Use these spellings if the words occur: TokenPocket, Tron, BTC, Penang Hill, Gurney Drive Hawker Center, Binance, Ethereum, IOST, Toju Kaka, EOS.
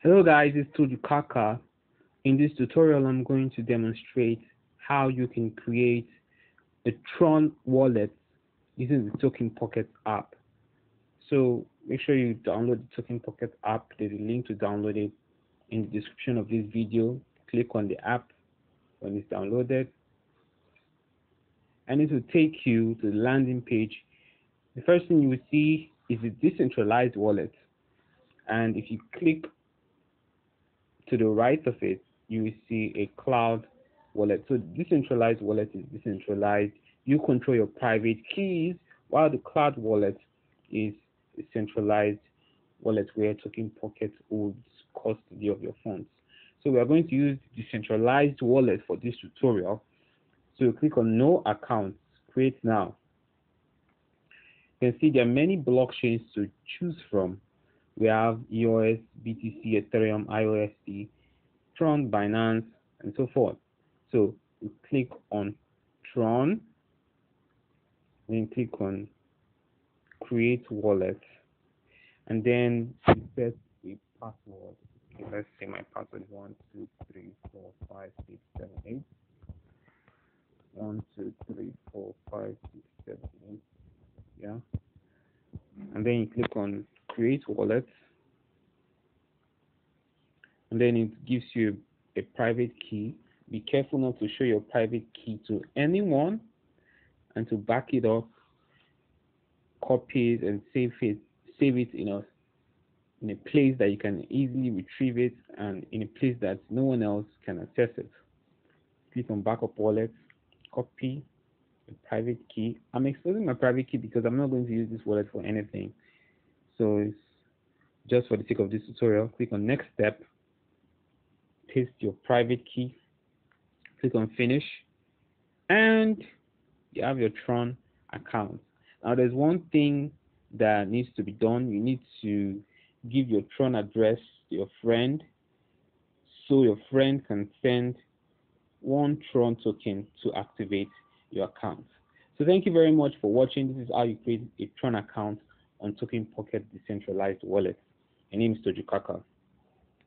Hello guys, it's Toju Kaka. In this tutorial, I'm going to demonstrate how you can create a Tron wallet using the TokenPocket app. So make sure you download the TokenPocket app. There's a link to download it in the description of this video. Click on the app when it's downloaded, and it will take you to the landing page. The first thing you will see is a decentralized wallet, and if you click to the right of it, you will see a cloud wallet. So decentralized wallet is decentralized. You control your private keys, while the cloud wallet is a centralized wallet where TokenPocket will hold custody of your funds. So we are going to use decentralized wallet for this tutorial. So click on No Account, Create Now. You can see there are many blockchains to choose from. We have EOS, BTC, Ethereum, IOST, Tron, Binance, and so forth. So you click on Tron, then click on Create Wallet, and then you set a password. Okay, let's say my password is 123456781 1234567 8. Yeah, and then you click on Create Wallet, and then it gives you a private key. Be careful not to show your private key to anyone, and to back it up, copy it and save it in a place that you can easily retrieve it, and in a place that no one else can access it. Click on Backup Wallet, copy the private key. I'm exposing my private key because I'm not going to use this wallet for anything. So it's just for the sake of this tutorial. Click on Next Step, paste your private key, click on Finish, and you have your Tron account. Now there's one thing that needs to be done. You need to give your Tron address to your friend, so your friend can send one Tron token to activate your account. So thank you very much for watching. This is how you create a Tron account on TokenPocket decentralized wallet. My name is Toju Kaka.